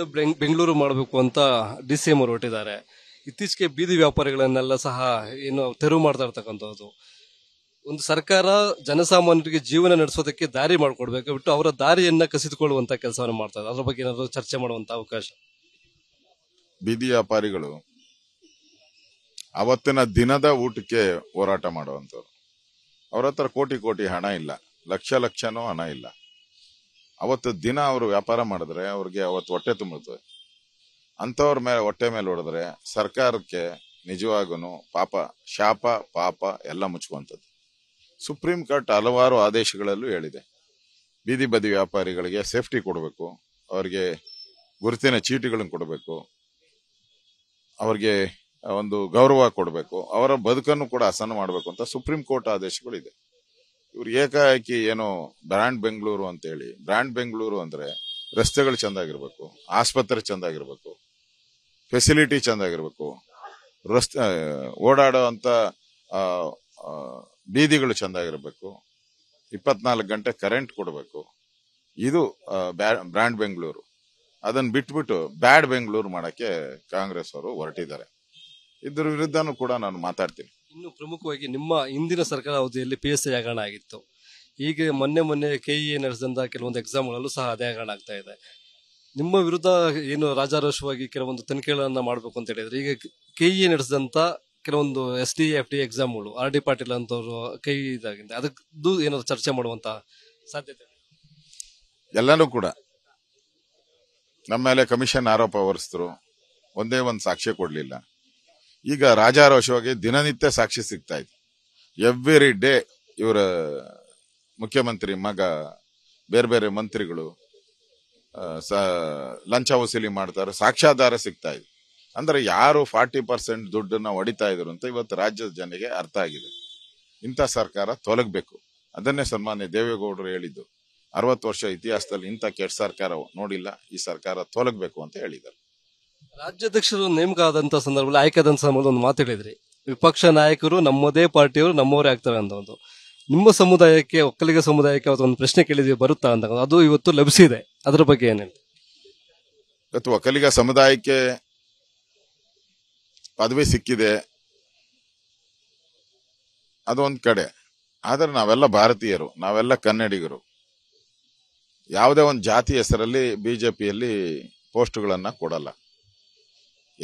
ಇವತ್ತು ಬೆಂಗಳೂರು ಮಾಡಬೇಕು ಅಂತ ಡಿಸಿಎಂ ಅವರು ಹೊರಟಿದ್ದಾರೆ. ಇತ್ತೀಚೆಗೆ ಬೀದಿ ವ್ಯಾಪಾರಿಗಳನ್ನೆಲ್ಲ ಸಹ ಏನು ತೆರವು ಮಾಡ್ತಾ ಇರ್ತಕ್ಕಂಥದ್ದು. ಒಂದು ಸರ್ಕಾರ ಜನಸಾಮಾನ್ಯರಿಗೆ ಜೀವನ ನಡೆಸೋದಕ್ಕೆ ದಾರಿ ಮಾಡಿಕೊಡ್ಬೇಕು ಬಿಟ್ಟು ಅವರ ದಾರಿಯನ್ನ ಕಸಿದುಕೊಳ್ಳುವಂತ ಕೆಲಸವನ್ನು ಮಾಡ್ತಾರೆ. ಅದರ ಬಗ್ಗೆ ಏನಾದರೂ ಚರ್ಚೆ ಮಾಡುವಂತ ಅವಕಾಶ. ಬೀದಿ ವ್ಯಾಪಾರಿಗಳು ಅವತ್ತಿನ ದಿನದ ಊಟಕ್ಕೆ ಹೋರಾಟ ಮಾಡುವಂಥವ್ರು. ಅವ್ರ ಹತ್ರ ಕೋಟಿ ಕೋಟಿ ಹಣ ಇಲ್ಲ, ಲಕ್ಷ ಲಕ್ಷನೂ ಹಣ ಇಲ್ಲ. ಅವತ್ತು ದಿನ ಅವರು ವ್ಯಾಪಾರ ಮಾಡಿದ್ರೆ ಅವ್ರಿಗೆ ಅವತ್ತು ಹೊಟ್ಟೆ ತುಂಬುತ್ತದೆ. ಅಂಥವ್ರ ಮೇಲೆ ಹೊಟ್ಟೆ ಮೇಲೆ ಹೊಡೆದ್ರೆ ಸರ್ಕಾರಕ್ಕೆ ನಿಜವಾಗೂ ಪಾಪ ಶಾಪ ಪಾಪ ಎಲ್ಲ ಮುಚ್ಚುವಂಥದ್ದು. ಸುಪ್ರೀಂ ಕೋರ್ಟ್ ಹಲವಾರು ಆದೇಶಗಳಲ್ಲೂ ಹೇಳಿದೆ, ಬೀದಿ ಬದಿ ವ್ಯಾಪಾರಿಗಳಿಗೆ ಸೇಫ್ಟಿ ಕೊಡಬೇಕು, ಅವರಿಗೆ ಗುರುತಿನ ಚೀಟಿಗಳನ್ನು ಕೊಡಬೇಕು, ಅವ್ರಿಗೆ ಒಂದು ಗೌರವ ಕೊಡಬೇಕು, ಅವರ ಬದುಕನ್ನು ಕೂಡ ಹಸನು ಮಾಡಬೇಕು ಅಂತ ಸುಪ್ರೀಂ ಕೋರ್ಟ್ ಆದೇಶಗಳಿದೆ. ಇವ್ರು ಏಕಾಏಕಿ ಏನೋ ಬ್ರ್ಯಾಂಡ್ ಬೆಂಗಳೂರು ಅಂತೇಳಿ, ಬ್ರ್ಯಾಂಡ್ ಬೆಂಗಳೂರು ಅಂದ್ರೆ ರಸ್ತೆಗಳು ಚೆಂದಾಗಿರ್ಬೇಕು, ಆಸ್ಪತ್ರೆ ಚೆಂದಾಗಿರ್ಬೇಕು, ಫೆಸಿಲಿಟಿ ಚೆಂದಾಗಿರ್ಬೇಕು, ರಸ್ತೆ ಓಡಾಡೋ ಅಂತ ಬೀದಿಗಳು ಚೆಂದಾಗಿರ್ಬೇಕು, 24 ಗಂಟೆ ಕರೆಂಟ್ ಕೊಡಬೇಕು. ಇದು ಬ್ರ್ಯಾಂಡ್ ಬೆಂಗಳೂರು. ಅದನ್ನು ಬಿಟ್ಬಿಟ್ಟು ಬ್ಯಾಡ್ ಬೆಂಗಳೂರು ಮಾಡಕ್ಕೆ ಕಾಂಗ್ರೆಸ್ ಅವರು ಹೊರಟಿದ್ದಾರೆ. ಇದ್ರ ವಿರುದ್ಧನೂ ಕೂಡ ನಾನು ಮಾತಾಡ್ತೀನಿ. ಇನ್ನು ಪ್ರಮುಖವಾಗಿ ನಿಮ್ಮ ಹಿಂದಿನ ಸರ್ಕಾರ ಅವಧಿಯಲ್ಲಿ PSI ಹಗರಣ ಆಗಿತ್ತು. ಈಗ ಮೊನ್ನೆ KEA ನಡೆಸಿದಂತ ಕೆಲವೊಂದು ಎಕ್ಸಾಮ್ಗಳಲ್ಲೂ ಸಹ ಅದೇ ಹಗರಣ ಆಗ್ತಾ ಇದೆ. ನಿಮ್ಮ ವಿರುದ್ಧ ಏನು ರಾಜಾರೋಷವಾಗಿ ಕೆಲವೊಂದು ತನಿಖೆಗಳನ್ನ ಮಾಡಬೇಕು ಅಂತ ಹೇಳಿದ್ರೆ, ಈಗ KEA ನಡೆಸಿದಂತ ಕೆಲವೊಂದು SDA FDA ಎಕ್ಸಾಮ್ಗಳು RD ಪಾಟೀಲ್ ಅಂತವ್ರು ಕೈ ಇದಾಗಿದೆ, ಅದಕ್ಕೂ ಏನಾದ್ರು ಚರ್ಚೆ ಮಾಡುವಂತ ಸಾಧ್ಯತೆ ಎಲ್ಲಾನು ಕೂಡ ನಮ್ಮ ಮೇಲೆ ಕಮಿಷನ್ ಆರೋಪ ಹೊರಿಸಿದ್ರು. ಒಂದೇ ಒಂದು ಸಾಕ್ಷ್ಯ ಕೊಡ್ಲಿಲ್ಲ. ಈಗ ರಾಜಾರೋಷವಾಗಿ ದಿನನಿತ್ಯ ಸಾಕ್ಷಿ ಸಿಗ್ತಾ ಇದೆ. ಎವ್ರಿ ಡೇ ಇವರ ಮುಖ್ಯಮಂತ್ರಿ ಮಗ ಬೇರೆ ಬೇರೆ ಮಂತ್ರಿಗಳು ಲಂಚ ವಸೂಲಿ ಮಾಡ್ತಾರೆ, ಸಾಕ್ಷ್ಯಾಧಾರ ಸಿಗ್ತಾ ಇದೆ. ಅಂದ್ರೆ ಯಾರು 40% ದುಡ್ಡನ್ನ ಹೊಡಿತಾ ಇದ್ರು ಅಂತ ಇವತ್ತು ರಾಜ್ಯದ ಜನರಿಗೆ ಅರ್ಥ ಆಗಿದೆ. ಇಂಥ ಸರ್ಕಾರ ತೊಲಗಬೇಕು. ಅದನ್ನೇ ಸನ್ಮಾನ್ಯ ದೇವೇಗೌಡರು ಹೇಳಿದ್ದು, 60 ವರ್ಷ ಇತಿಹಾಸದಲ್ಲಿ ಇಂಥ ಕೆಟ್ಟ ಸರ್ಕಾರ ನೋಡಿಲ್ಲ, ಈ ಸರ್ಕಾರ ತೊಲಗಬೇಕು ಅಂತ ಹೇಳಿದ್ದಾರೆ. ರಾಜ್ಯಾಧ್ಯಕ್ಷರು ನೇಮಕ ಆದಂತ ಸಂದರ್ಭದಲ್ಲಿ ಆಯ್ಕೆದಂತ ಸಂದರ್ಭದಲ್ಲಿ ಒಂದು ಮಾತು ಹೇಳಿದ್ರಿ, ವಿಪಕ್ಷ ನಾಯಕರು ನಮ್ಮದೇ ಪಾರ್ಟಿಯವರು ನಮ್ಮವರೇ ಆಗ್ತಾರೆ ಅಂತ. ಒಂದು ನಿಮ್ಮ ಸಮುದಾಯಕ್ಕೆ, ಒಕ್ಕಲಿಗ ಸಮುದಾಯಕ್ಕೆ ಅವತ್ತು ಒಂದು ಪ್ರಶ್ನೆ ಕೇಳಿದ್ವಿ, ಬರುತ್ತಾ ಅಂತ. ಅದು ಇವತ್ತು ಲಭಿಸಿದೆ. ಅದರ ಬಗ್ಗೆ ಏನೇನು? ಇವತ್ತು ಒಕ್ಕಲಿಗ ಸಮುದಾಯಕ್ಕೆ ಪದವಿ ಸಿಕ್ಕಿದೆ, ಅದೊಂದು ಕಡೆ. ಆದ್ರೆ ನಾವೆಲ್ಲ ಭಾರತೀಯರು, ನಾವೆಲ್ಲ ಕನ್ನಡಿಗರು. ಯಾವುದೇ ಒಂದು ಜಾತಿ ಹೆಸರಲ್ಲಿ ಬಿಜೆಪಿಯಲ್ಲಿ ಪೋಸ್ಟ್ಗಳನ್ನ ಕೊಡಲ್ಲ.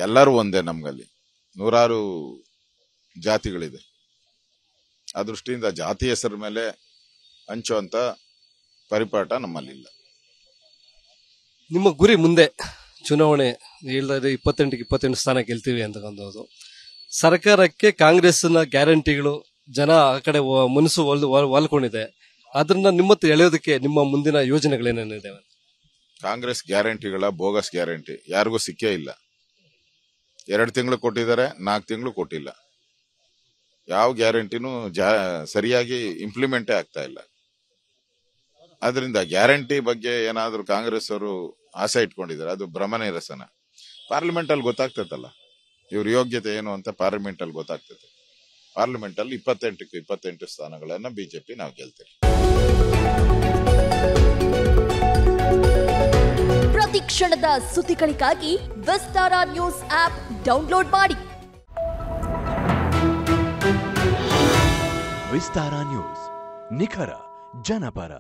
ಎಲ್ಲರೂ ಒಂದೇ. ನಮ್ಗಲ್ಲಿ 100 ಜಾತಿಗಳಿದೆ. ಆ ದೃಷ್ಟಿಯಿಂದ ಜಾತಿ ಹೆಸರ ಮೇಲೆ ಹಂಚುವಂತ ಪರಿಪಾಠ ನಮ್ಮಲ್ಲಿಲ್ಲ. ನಿಮ್ಮ ಗುರಿ ಮುಂದೆ ಚುನಾವಣೆ ಹೇಳಿದ್ರೆ 28 ಸ್ಥಾನ ಗೆಲ್ತೀವಿ ಅಂತಕ್ಕಂಥದ್ದು. ಸರ್ಕಾರಕ್ಕೆ ಕಾಂಗ್ರೆಸ್ನ ಗ್ಯಾರಂಟಿಗಳು ಜನ ಆ ಕಡೆ ಮನಸ್ಸು ವಾಲ್ಕೊಂಡಿದೆ. ಅದನ್ನ ನಿಮ್ಮತ್ತ ಎಳೆಯೋದಕ್ಕೆ ನಿಮ್ಮ ಮುಂದಿನ ಯೋಜನೆಗಳೇನೇನಿದೆ? ಕಾಂಗ್ರೆಸ್ ಗ್ಯಾರಂಟಿಗಳ ಬೋಗಸ್ ಗ್ಯಾರಂಟಿ ಯಾರಿಗೂ ಸಿಕ್ಕೇ ಇಲ್ಲ. 2 ತಿಂಗಳು ಕೊಟ್ಟಿದ್ದಾರೆ, 4 ತಿಂಗಳು ಕೊಟ್ಟಿಲ್ಲ. ಯಾವ ಗ್ಯಾರಂಟಿನೂ ಸರಿಯಾಗಿ ಇಂಪ್ಲಿಮೆಂಟೇ ಆಗ್ತಾ ಇಲ್ಲ. ಆದ್ರಿಂದ ಗ್ಯಾರಂಟಿ ಬಗ್ಗೆ ಏನಾದ್ರೂ ಕಾಂಗ್ರೆಸ್ ಅವರು ಆಸೆ ಇಟ್ಕೊಂಡಿದ್ದಾರೆ, ಅದು ಭ್ರಮನಿರಸನ. ಪಾರ್ಲಿಮೆಂಟ್ ಅಲ್ಲಿ ಗೊತ್ತಾಗ್ತೈತಲ್ಲ ಇವ್ರ ಯೋಗ್ಯತೆ ಏನು ಅಂತ. ಪಾರ್ಲಿಮೆಂಟ್ ಅಲ್ಲಿ ಗೊತ್ತಾಗ್ತೈತೆ. ಪಾರ್ಲಿಮೆಂಟ್ ಅಲ್ಲಿ 28ಕ್ಕೆ 28 ಸ್ಥಾನಗಳನ್ನ ಬಿಜೆಪಿ ನಾವು ಗೆಲ್ತೀವಿ. ಪ್ರತಿ ಕ್ಷಣದ ಸುದ್ದಿಗಳಿಗಾಗಿ ವಿಸ್ತಾರ ನ್ಯೂಸ್ ಆಪ್ ಡೌನ್ಲೋಡ್ ಮಾಡಿ. ವಿಸ್ತಾರ ನ್ಯೂಸ್, ನಿಖರ ಜನಪರ.